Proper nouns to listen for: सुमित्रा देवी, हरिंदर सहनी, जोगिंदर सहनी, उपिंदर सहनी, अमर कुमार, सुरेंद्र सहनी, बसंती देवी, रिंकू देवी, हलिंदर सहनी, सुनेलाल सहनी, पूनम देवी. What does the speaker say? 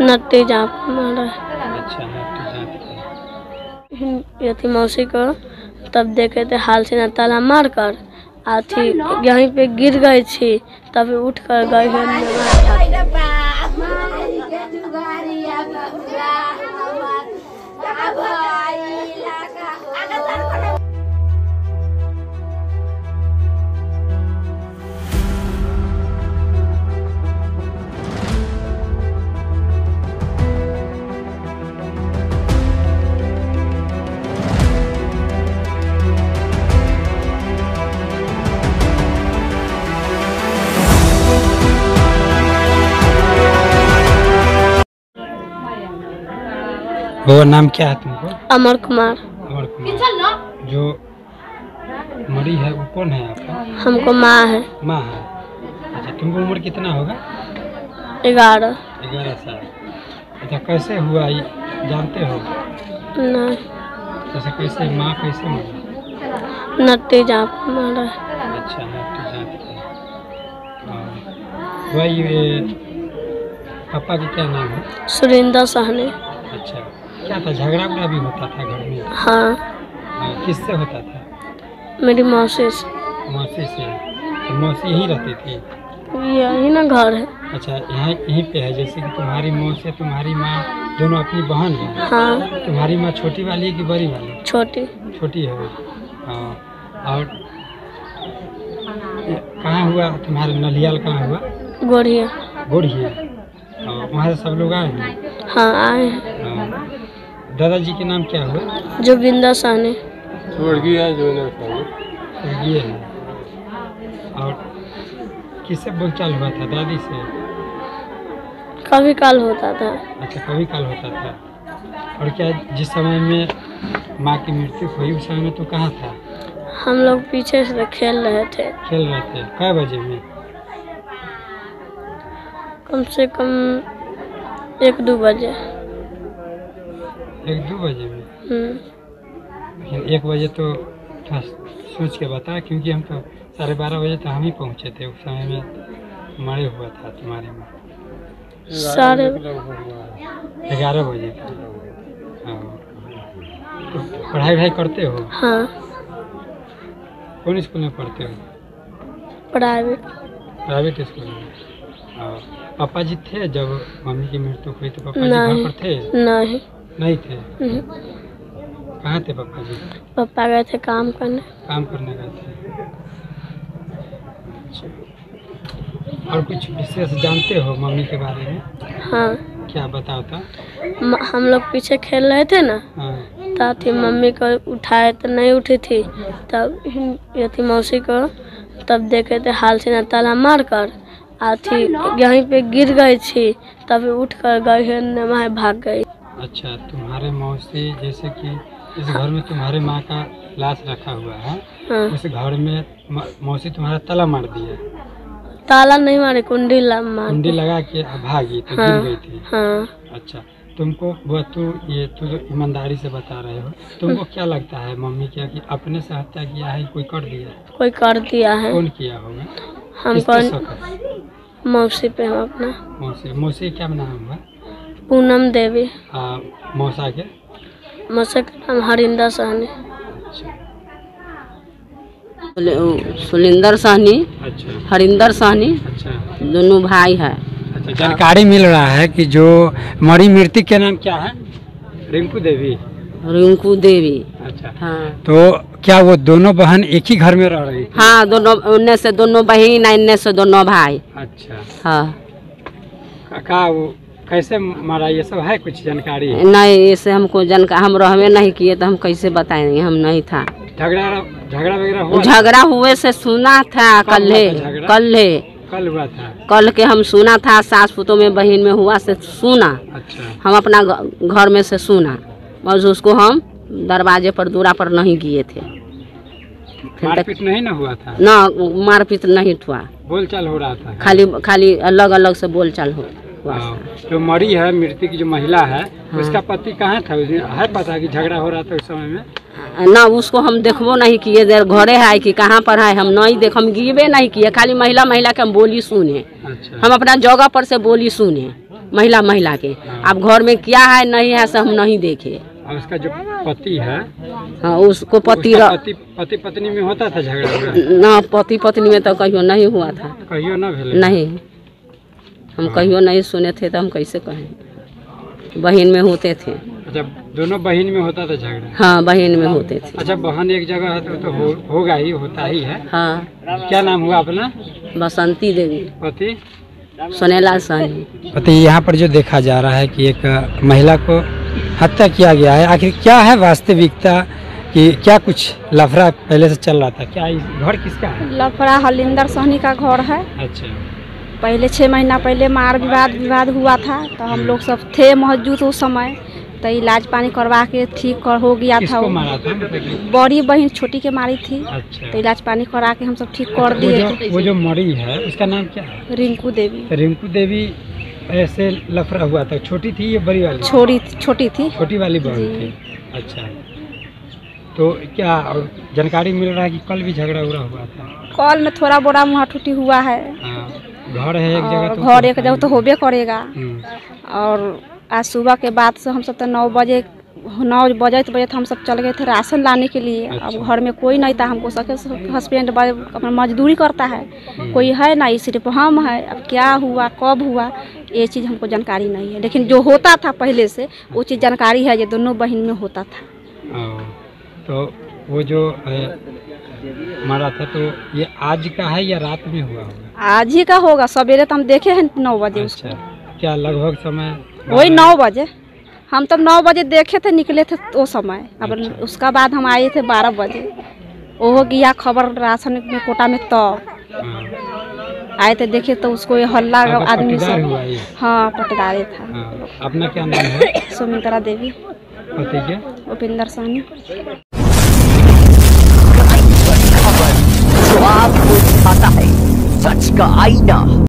Nutty जाप मारा। अच्छा नट्टी जाप थी मौसी को, तब देखे थे हाल से न ताला मार कर आथी यहीं पे गिर गई थी, तब उठ कर गई है। वो नाम क्या है तुमको? अमर कुमार। अमर कुमार जो मरी है वो कौन है आपका? हमको माँ है। माँ है। अच्छा तुमको उम्र कितना होगा? 11। 11 साल। अच्छा कैसे हुआ ये जानते हो? नहीं। जैसे कैसे माँ कैसे मरी? नट्टी जाप मारा। अच्छा नट्टी जाप। वही पापा का क्या नाम है? सुरेंद्र सहनी। अच्छा क्या था झगड़ा उगड़ा भी होता था घर में? हाँ। किससे होता था? मेरी मौसी से। मौसी से? तो मौसी यहीं रहती थी? यही ना घर है। अच्छा यहाँ यहीं पे है, जैसे कि तुम्हारी मौसी तुम्हारी माँ दोनों अपनी बहन है। हाँ। तुम्हारी माँ छोटी वाली है कि बड़ी वाली? छोटी। छोटी है वो। हाँ। और कहाँ हुआ तुम्हारे नलियाल? कहाँ हुआ? गोढ़िया। गोढ़िया। वहाँ से सब लोग आए हैं? हाँ आए हैं। दादाजी के नाम क्या हुआ? जोगिंदर सहनी। स्वर्गीय है। और किससे बोलचाल हुआ था? दादी से। कभी काल होता था। अच्छा कभी काल होता था। और क्या जिस समय में माँ की मृत्यु हुई उस समय में तो कहाँ था? हम लोग पीछे से खेल रहे थे। खेल रहे थे? कै बजे में? कम से कम 1-2 बजे। 1-2 बजे में? लेकिन 1 बजे तो सोच के बता, क्योंकि हम तो 12:30 बजे तो हम ही पहुँचे थे। उस समय में मरे हुआ था तुम्हारे में 11 बजे। तो पढ़ाई वढ़ाई करते हो? हाँ। कौन स्कूल में पढ़ते हो? प्राइवेट। प्राइवेट स्कूल में। और पापा जी थे जब मम्मी की मृत्यु हुई तो पापा जी घर पर थे? नहीं। नहीं थे? कहाँ थे पापा जी? पापा गए थे काम करने। काम करने गए थे। और कुछ विशेष जानते हो मम्मी के बारे में? हाँ। क्या बताओ था? हम लोग पीछे खेल रहे थे ना। हाँ। ताथी मम्मी को उठाए तो नहीं उठी थी, तब यथी मौसी को, तब देखे थे हाल से न ताला मार कर आथी यहीं पे गिर गई थी, तब उठ कर गई है नमाए भाग गई। अच्छा तुम्हारे मौसी जैसे कि इस घर में तुम्हारे माँ का लाश रखा हुआ है। हाँ। उस घर में मौसी तुम्हारा ताला मार दिया? ताला नहीं मारे, कुंडी लगा के भागी तो गिर गई थी। हाँ। अच्छा तुमको तू जो ईमानदारी से बता रहे हो, तुमको क्या लगता है मम्मी क्या कि अपने से हत्या किया है कोई कर दिया? कोई कर दिया है। कौन किया होगा? हमको मौसी पे हम अपना। मौसी? मौसी क्या नाम हुआ? पूनम देवी। मौसा के? मौसा का नाम हरिंदर सहनी। अच्छा। सुनेलाल सहनी। अच्छा। हरिंदर सहनी। अच्छा। दोनों भाई है। अच्छा जानकारी मिल रहा है कि जो मरी मृत्यु के नाम क्या है? रिंकू देवी। रिंकू देवी। अच्छा। हाँ। तो क्या वो दोनों बहन एक ही घर में रह रही? हाँ दोनों, उन्ने से दोनों बहन, इन्ने से दोनों भाई। अच्छा। हाँ। का वो कैसे मारा ये सब है कुछ जानकारी? नहीं ऐसे हमको जानकारी, हम रहवे नहीं किए तो हम कैसे बताएंगे, हम नहीं था। झगड़ा वगैरह हुआ? झगड़ा हुए से सुना था कल हुआ था। कल के हम सुना था, सास पुतों में बहन में हुआ से सुना। अच्छा। हम अपना घर में से सुना और उसको हम दरवाजे पर दूरा पर नहीं गए थे। मारपीट नहीं ना हुआ था? ना मारपीट नहीं हुआ, बोलचाल हो रहा था। खाली अलग अलग से बोलचाल हो। जो मरी है मृत्यु की जो महिला है। हाँ। उसका पति कहाँ था? है पता कि झगड़ा हो रहा था उस समय में? ना उसको हम देखबो नहीं किए, देर घरे है कि कहाँ पर है हम नहीं देख, हम गिबे नहीं किए। खाली महिला के हम बोली सुने। अच्छा। हम अपना जगह पर से बोली सुने। महिला महिला के। अब घर में क्या है नहीं है सब हम नहीं देखे। उसका जो पति है, हाँ, उसको पति पत्नी में होता था झगड़ा ना? पति पत्नी में तो कहियो नहीं हुआ था, कहियो ना नहीं, हम कहियो नहीं सुने थे तो हम कैसे कहें। बहन में होते थे। अच्छा, दोनों बहन में होता था झगड़ा? हाँ, बहन में होते थे। अच्छा, बहन एक जगह है तो होगा ही, होता ही है। हाँ। क्या नाम हुआ अपना? बसंती देवी। पति? सुनेलाल सहनी। पति? यहाँ पर जो देखा जा रहा है कि एक महिला को हत्या किया गया है, आखिर क्या है वास्तविकता कि क्या कुछ लफड़ा पहले से चल रहा था? क्या घर किसका है? लफड़ा हलिंदर सहनी का घर है। अच्छा। पहले 6 महीना पहले मार विवाद हुआ था तो हम लोग सब थे मौजूद उस समय, तो इलाज पानी करवा के ठीक हो गया था। वो मारा था? बड़ी बहन छोटी के मारी थी। अच्छा। तो इलाज पानी करा के हम सब ठीक कर दिए थे। वो जो मरी है उसका नाम क्या है? रिंकू देवी। रिंकू देवी ऐसे लफड़ा हुआ था? छोटी थी या बड़ी वाली? छोटी थी। छोटी वाली बहन थी। अच्छा, तो क्या जानकारी मिल रहा है कि कल भी झगड़ा उगड़ा हुआ था? कल में थोड़ा बोरा मुँह टूटी हुआ है। घर है एक जगह तो घर एक जगह तो होबे करेगा। और आज सुबह के बाद से हम सब तो 9 बजे हम सब चले गए थे राशन लाने के लिए। अच्छा। अब घर में कोई नहीं था, हमको सके हस्बैंड अपना मजदूरी करता है, कोई है ना, सिर्फ हम है। अब क्या हुआ कब हुआ ये चीज़ हमको जानकारी नहीं है, लेकिन जो होता था पहले से वो चीज़ जानकारी है, ये दोनों बहन में होता था। तो वो जो मारा था तो ये आज का है या रात में हुआ होगा? आज ही का होगा, सवेरे तो हम देखे हैं 9 बजे। अच्छा। क्या लगभग समय वही 9 बजे? हम तब 9 बजे देखे थे, निकले थे तो समय। अब अच्छा। उसका बाद हम आए थे 12 बजे, वो हो गया खबर राशन में कोटा में, तो आए थे देखे तो उसको ये हल्ला आदमी से। हाँ, पटदारे था। अपना क्या नाम है? सुमित्रा देवी। उपिंदर सहनी। जो आपको दिखाता है सच का आईना।